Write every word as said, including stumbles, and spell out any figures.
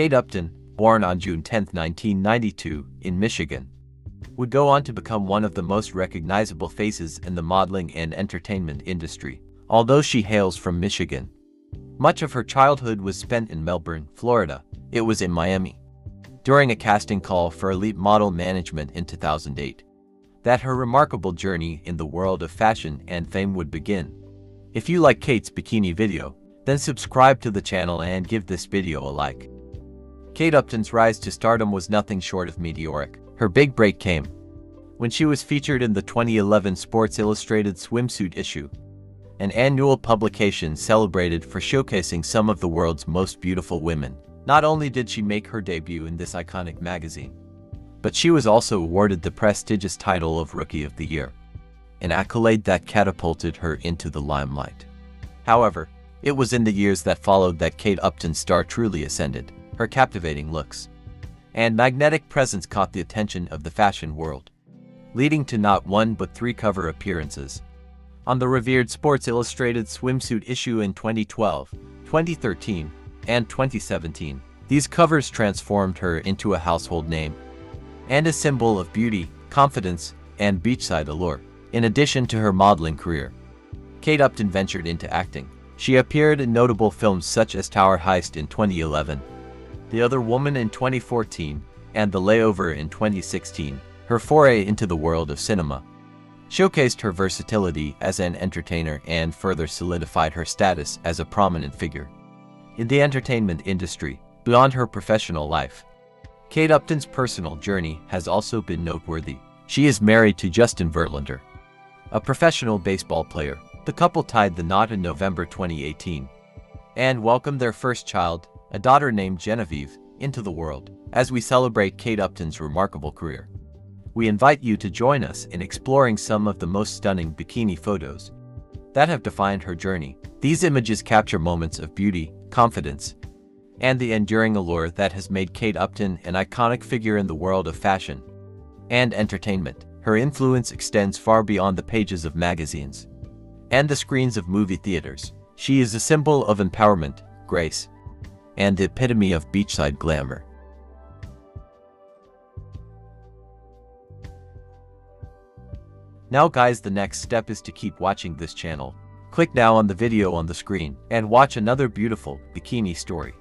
Kate Upton, born on June tenth, nineteen ninety-two, in Michigan, would go on to become one of the most recognizable faces in the modeling and entertainment industry. Although she hails from Michigan, much of her childhood was spent in Melbourne, Florida. It was in Miami, during a casting call for Elite Model Management in two thousand eight, that her remarkable journey in the world of fashion and fame would begin. If you like Kate's bikini video, then subscribe to the channel and give this video a like. Kate Upton's rise to stardom was nothing short of meteoric. Her big break came when she was featured in the twenty eleven Sports Illustrated Swimsuit Issue, an annual publication celebrated for showcasing some of the world's most beautiful women. Not only did she make her debut in this iconic magazine, but she was also awarded the prestigious title of Rookie of the Year, an accolade that catapulted her into the limelight. However, it was in the years that followed that Kate Upton's star truly ascended. Her captivating looks and magnetic presence caught the attention of the fashion world, leading to not one but three cover appearances on the revered Sports Illustrated Swimsuit Issue in twenty twelve, twenty thirteen, and twenty seventeen. These covers transformed her into a household name and a symbol of beauty, confidence, and beachside allure. In addition to her modeling career, Kate Upton ventured into acting. She appeared in notable films such as Tower Heist in twenty eleven, The Other Woman in twenty fourteen, and The Layover in twenty sixteen. Her foray into the world of cinema showcased her versatility as an entertainer and further solidified her status as a prominent figure in the entertainment industry. Beyond her professional life, Kate Upton's personal journey has also been noteworthy. She is married to Justin Verlander, a professional baseball player. The couple tied the knot in November twenty eighteen and welcomed their first child, a daughter named Genevieve, into the world. As we celebrate Kate Upton's remarkable career, we invite you to join us in exploring some of the most stunning bikini photos that have defined her journey. These images capture moments of beauty, confidence, and the enduring allure that has made Kate Upton an iconic figure in the world of fashion and entertainment. Her influence extends far beyond the pages of magazines and the screens of movie theaters. She is a symbol of empowerment, grace, and the epitome of beachside glamour. Now guys, the next step is to keep watching this channel. Click now on the video on the screen and watch another beautiful bikini story.